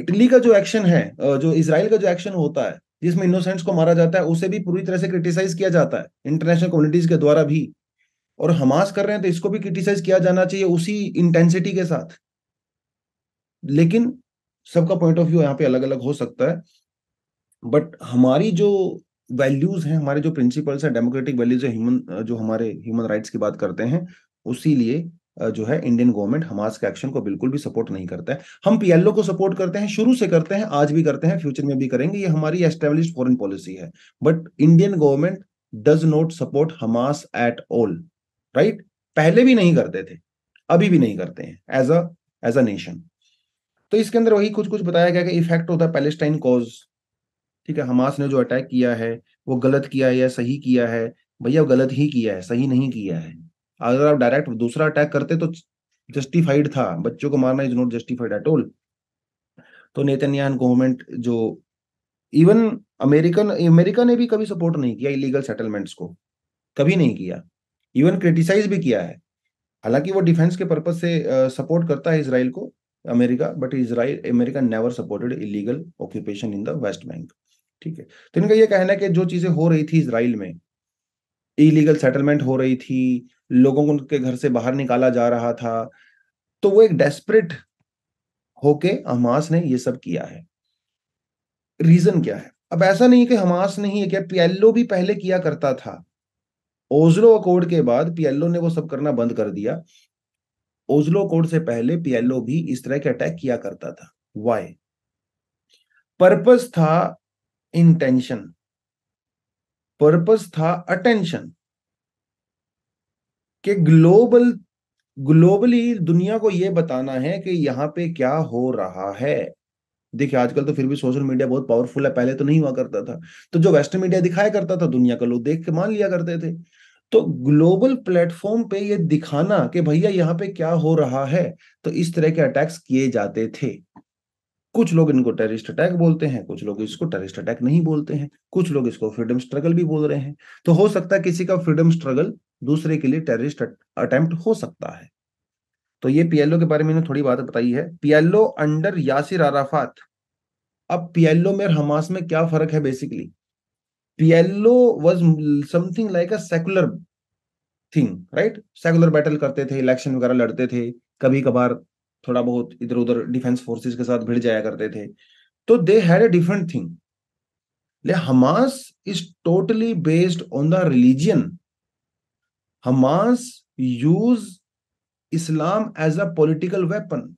इटली का जो एक्शन है, जो इजराइल का जो एक्शन होता है जिसमें इनोसेंट्स को मारा जाता है, उसे भी पूरी तरह से क्रिटिसाइज किया जाता है इंटरनेशनल कम्युनिटीज के द्वारा भी, और हमास कर रहे हैं तो इसको भी क्रिटिसाइज किया जाना चाहिए उसी इंटेंसिटी के साथ। लेकिन सबका पॉइंट ऑफ व्यू यहाँ पे अलग अलग हो सकता है, बट हमारी जो वैल्यूज हैं, हमारे जो प्रिंसिपल्स हैं, डेमोक्रेटिक वैल्यूज है, जो हमारे ह्यूमन राइट्स की बात करते हैं, उसी लिए जो है इंडियन गवर्नमेंट हमास के एक्शन को बिल्कुल भी सपोर्ट नहीं करता है। हम पीएलओ को सपोर्ट करते हैं, शुरू से करते हैं, आज भी करते हैं, फ्यूचर में भी करेंगे, ये हमारी एस्टेब्लिश्ड फॉरेन पॉलिसी है। But Indian government does not support Hamas at all, right. पहले भी नहीं करते थे, अभी भी नहीं करते हैं एज अ नेशन। तो इसके अंदर वही कुछ कुछ बताया गया कि इफेक्ट होता है पैलेस्टाइन कॉज, ठीक है। हमास ने जो अटैक किया है वो गलत किया है या सही किया है? भैया गलत ही किया है, सही नहीं किया है। अगर आप डायरेक्ट दूसरा अटैक करते तो जस्टिफाइड था, बच्चों को मारना is not justified at all. तो नेतन्याहू गवर्नमेंट, जो इवन अमेरिका ने भी कभी सपोर्ट नहीं किया इलीगल सेटलमेंट्स को, कभी नहीं किया, इवन क्रिटिसाइज भी किया है। हालांकि वो डिफेंस के पर्पज से सपोर्ट करता है इसराइल को America, but America never supported illegal occupation in the West Bank, ठीक है। तो इनका यह कहना है कि जो चीजें हो रही थी इजराइल में, इलीगल सेटलमेंट हो रही थी, लोगों को उनके घर से बाहर निकाला जा रहा था, तो वो एक डेस्परेट होके हमास ने ये सब किया है। रीजन क्या है? अब ऐसा नहीं है कि हमास ने ही किया, पीएलओ भी पहले किया करता था। ओस्लो अकॉर्ड के बाद पीएलओ ने वो सब करना बंद कर दिया। ओस्लो अकॉर्ड से पहले पीएलओ भी इस तरह के अटैक किया करता था। वाई? पर्पस था इंटेंशन, पर्पस था अटेंशन, कि ग्लोबली दुनिया को यह बताना है कि यहां पे क्या हो रहा है। देखिए आजकल तो फिर भी सोशल मीडिया बहुत पावरफुल है, पहले तो नहीं हुआ करता था। तो जो वेस्टर्न मीडिया दिखाया करता था, दुनिया का लोग देख के मान लिया करते थे। तो ग्लोबल प्लेटफॉर्म पे ये दिखाना कि भैया यहाँ पे क्या हो रहा है, तो इस तरह के अटैक्स किए जाते थे। कुछ लोग इनको टेररिस्ट अटैक बोलते हैं, कुछ लोग इसको टेररिस्ट अटैक नहीं बोलते हैं, कुछ लोग इसको फ्रीडम स्ट्रगल भी बोल रहे हैं। तो हो सकता है किसी का फ्रीडम स्ट्रगल दूसरे के लिए टेररिस्ट अटेम्प्ट हो सकता है। तो ये पीएलओ के बारे में थोड़ी बात बताई है। PLO under Yasser Arafat. अब पीएलओ में और हमास में क्या फर्क है? Basically PLO was something like a secular thing, right? Secular battle करते थे, इलेक्शन वगैरह लड़ते थे, कभी कभार थोड़ा बहुत इधर उधर डिफेंस फोर्सेस के साथ भिड़ जाया करते थे। तो they had a different thing. ले Hamas is totally based on the religion. Hamas use Islam as a political weapon.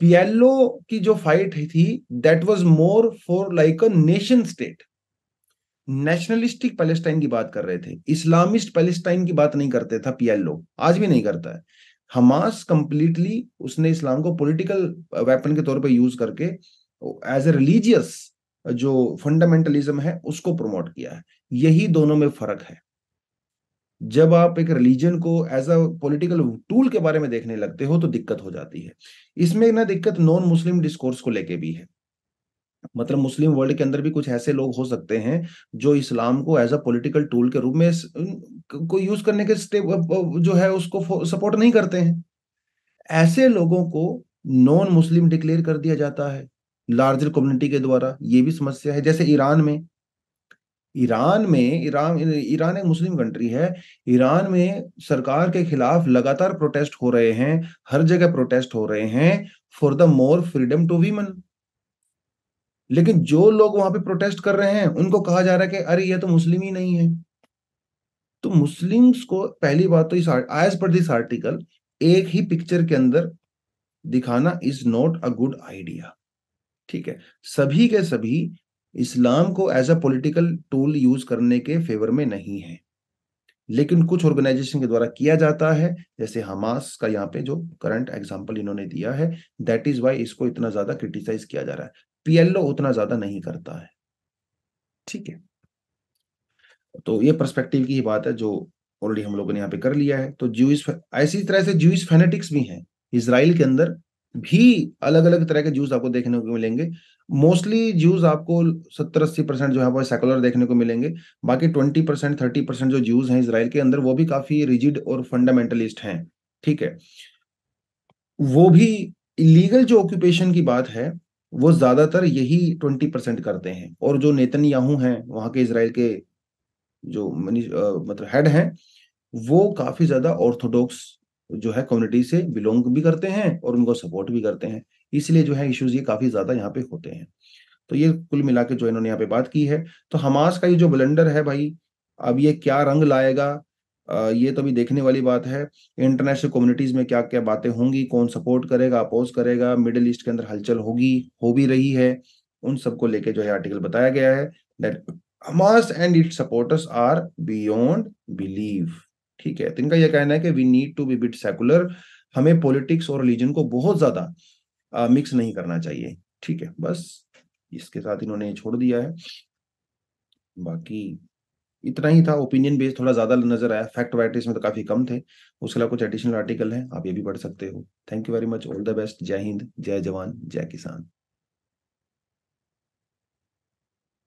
PLO की जो फाइट थी that was more for like a nation state. Nationalistic Palestine की बात कर रहे थे, इस्लामिस्ट पैलेस्टाइन की बात नहीं करते था पीएलओ, आज भी नहीं करता है। हमास कंप्लीटली उसने इस्लाम को पॉलिटिकल वेपन के तौर पे यूज करके एज ए रिलीजियस जो फंडामेंटलिज्म है उसको प्रमोट किया है। यही दोनों में फर्क है। जब आप एक रिलीजन को एज अ पॉलिटिकल टूल के बारे में देखने लगते हो तो दिक्कत हो जाती है। इसमें ना दिक्कत नॉन मुस्लिम डिस्कोर्स को लेके भी है। मतलब मुस्लिम वर्ल्ड के अंदर भी कुछ ऐसे लोग हो सकते हैं जो इस्लाम को एज अ पॉलिटिकल टूल के रूप में को यूज करने के जो है उसको सपोर्ट नहीं करते हैं। ऐसे लोगों को नॉन मुस्लिम डिक्लेयर कर दिया जाता है लार्जर कम्युनिटी के द्वारा। ये भी समस्या है। जैसे ईरान एक मुस्लिम कंट्री है। ईरान में सरकार के खिलाफ लगातार प्रोटेस्ट हो रहे हैं, हर जगह प्रोटेस्ट हो रहे हैं for the more freedom to women. लेकिन जो लोग वहां पे प्रोटेस्ट कर रहे हैं उनको कहा जा रहा है कि अरे ये तो मुस्लिम ही नहीं है। तो मुस्लिम्स को पहली बात तो इस एज पर दिस आर्टिकल एक ही पिक्चर के अंदर दिखाना is not a good idea. ठीक है, सभी के सभी इस्लाम को as a political tool use करने के फेवर में नहीं है, लेकिन कुछ ऑर्गेनाइजेशन के द्वारा किया जाता है। जैसे हमास का यहाँ पे जो करंट एग्जाम्पल इन्होंने दिया है दैट इज वाई इसको इतना ज्यादा क्रिटिसाइज किया जा रहा है। पीएलओ उतना ज्यादा नहीं करता है। ठीक है, तो ये पर्सपेक्टिव की बात है जो ऑलरेडी हम लोगों ने यहाँ पे कर लिया है। तो ज्यूइश, ऐसी तरह से ज्यूइश फैनेटिक्स भी हैं। इजराइल के अंदर भी अलग अलग तरह के ज्यूज आपको देखने को मिलेंगे। मोस्टली ज्यूज आपको 70-80% जो है वो सेकुलर देखने को मिलेंगे। बाकी 20% 30% जो ज्यूज हैं इजराइल के अंदर वो भी काफी रिजिड और फंडामेंटलिस्ट हैं। ठीक है, वो भी इलीगल जो ऑक्यूपेशन की बात है वो ज्यादातर यही 20% करते हैं। और जो नेतन्याहू हैं वहां के इजराइल के जो मतलब हेड हैं वो काफी ज्यादा ऑर्थोडॉक्स जो है कम्युनिटी से बिलोंग भी करते हैं और उनको सपोर्ट भी करते हैं। इसलिए जो है इश्यूज ये काफी ज्यादा यहाँ पे होते हैं। तो ये कुल मिला के जो इन्होंने यहाँ पे बात की है। तो हमास का ये जो ब्लंडर है भाई, अब ये क्या रंग लाएगा ये तो भी देखने वाली बात है। इंटरनेशनल कम्युनिटीज में क्या क्या बातें होंगी, कौन सपोर्ट करेगा, अपोज करेगा, मिडिल ईस्ट के अंदर हलचल होगी, हो भी रही है, उन सबको लेके जो है आर्टिकल बताया गया है that Hamas and its supporters are beyond believe. ठीक है, तो इनका यह कहना है कि we need to be bit secular. हमें पॉलिटिक्स और रिलीजन को बहुत ज्यादा मिक्स नहीं करना चाहिए। ठीक है, बस इसके साथ इन्होंने छोड़ दिया है। बाकी इतना ही था। ओपिनियन बेस थोड़ा ज्यादा नजर आया, फैक्ट वाइट इसमें तो काफी कम थे। उसके अलावा कुछ एडिशनल आर्टिकल हैं, आप ये भी पढ़ सकते हो। Thank you very much, all the best. जय हिंद, जय जवान, जय किसान।